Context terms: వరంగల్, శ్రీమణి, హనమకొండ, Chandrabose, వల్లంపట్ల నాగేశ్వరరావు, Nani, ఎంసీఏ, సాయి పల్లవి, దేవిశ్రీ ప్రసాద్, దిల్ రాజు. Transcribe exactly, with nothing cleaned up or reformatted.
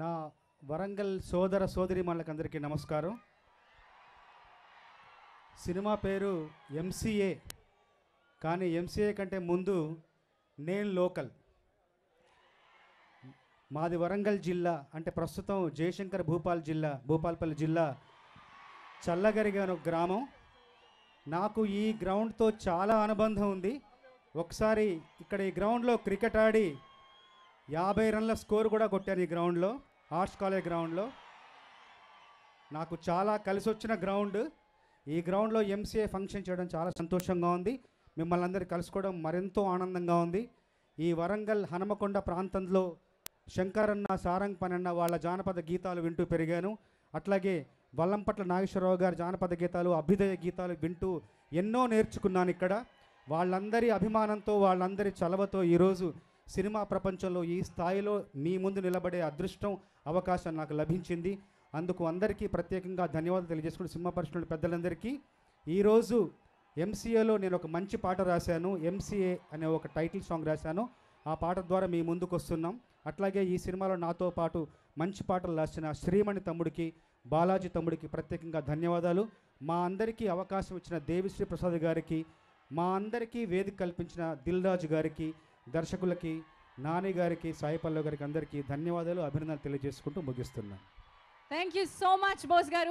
నా వరంగల్ సోదర సోదరీమణులందరికీ నమస్కారం. సినిమా పేరు ఎంసీఏ, కానీ ఎంసీఏ కంటే ముందు నేను లోకల్, మాది వరంగల్ జిల్లా. అంటే ప్రస్తుతం జయశంకర్ భూపాల్ జిల్లా భూపాల్పల్లి జిల్లా చల్లగరిగా అనే గ్రామం. నాకు ఈ గ్రౌండ్తో చాలా అనుబంధం ఉంది. ఒకసారి ఇక్కడ ఈ గ్రౌండ్లో క్రికెట్ ఆడి యాభై రన్ల స్కోర్ కూడా కొట్టారు. ఈ గ్రౌండ్లో, ఆర్ట్స్ కాలేజ్ గ్రౌండ్లో, నాకు చాలా కలిసి వచ్చిన గ్రౌండ్. ఈ గ్రౌండ్లో ఎంసీఏ ఫంక్షన్ చేయడం చాలా సంతోషంగా ఉంది. మిమ్మల్ని అందరూ కలుసుకోవడం మరెంతో ఆనందంగా ఉంది. ఈ వరంగల్ హనమకొండ ప్రాంతంలో శంకరన్న, సారంగ్ పనన్న వాళ్ళ జానపద గీతాలు వింటూ పెరిగాను. అట్లాగే వల్లంపట్ల నాగేశ్వరరావు గారి జానపద గీతాలు, అభ్యుదయ గీతాలు వింటూ ఎన్నో నేర్చుకున్నాను. ఇక్కడ వాళ్ళందరి అభిమానంతో, వాళ్ళందరి చలవతో ఈరోజు సినిమా ప్రపంచంలో ఈ స్థాయిలో మీ ముందు నిలబడే అదృష్టం, అవకాశం నాకు లభించింది. అందుకు అందరికీ ప్రత్యేకంగా ధన్యవాదాలు తెలియజేసుకుని సినిమా పరిశ్రమల పెద్దలందరికీ, ఈరోజు ఎంసీఏలో నేను ఒక మంచి పాట రాశాను. ఎంసీఏ అనే ఒక టైటిల్ సాంగ్ రాశాను. ఆ పాట ద్వారా మీ ముందుకు వస్తున్నాం. అట్లాగే ఈ సినిమాలో నాతో పాటు మంచి పాటలు రాసిన శ్రీమణి తమ్ముడికి, బాలాజీ తమ్ముడికి ప్రత్యేకంగా ధన్యవాదాలు. మా అందరికీ అవకాశం ఇచ్చిన దేవిశ్రీ ప్రసాద్ గారికి, మా అందరికీ వేదిక కల్పించిన దిల్ రాజు గారికి, దర్శకులకి, నాని గారికి, సాయి పల్లవి గారికి అందరికీ ధన్యవాదాలు, అభినందనలు తెలియజేసుకుంటూ ముగిస్తున్నాను. Thank you so much Bose గారు.